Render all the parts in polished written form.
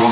Mom,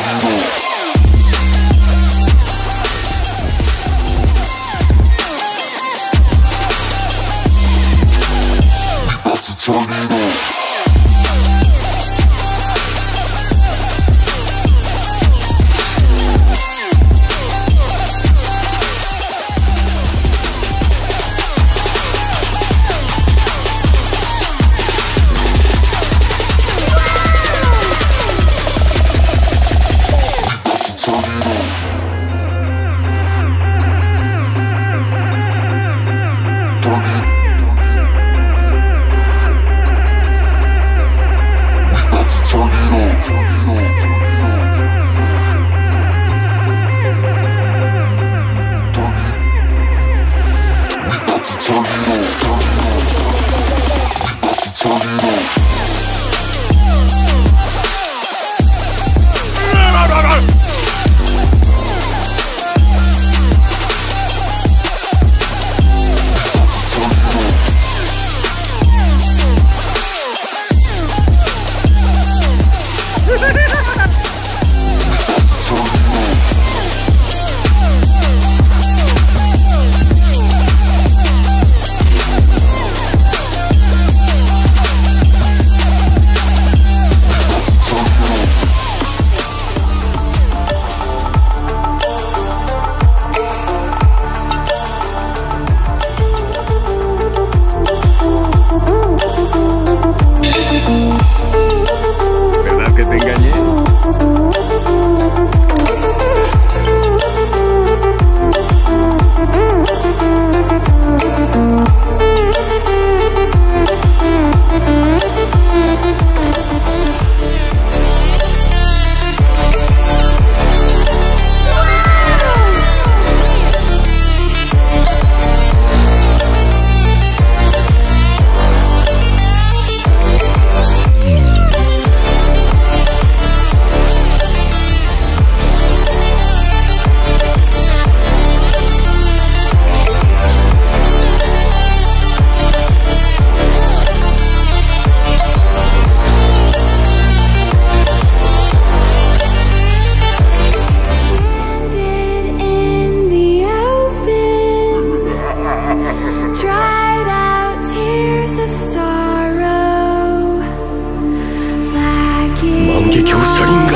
get your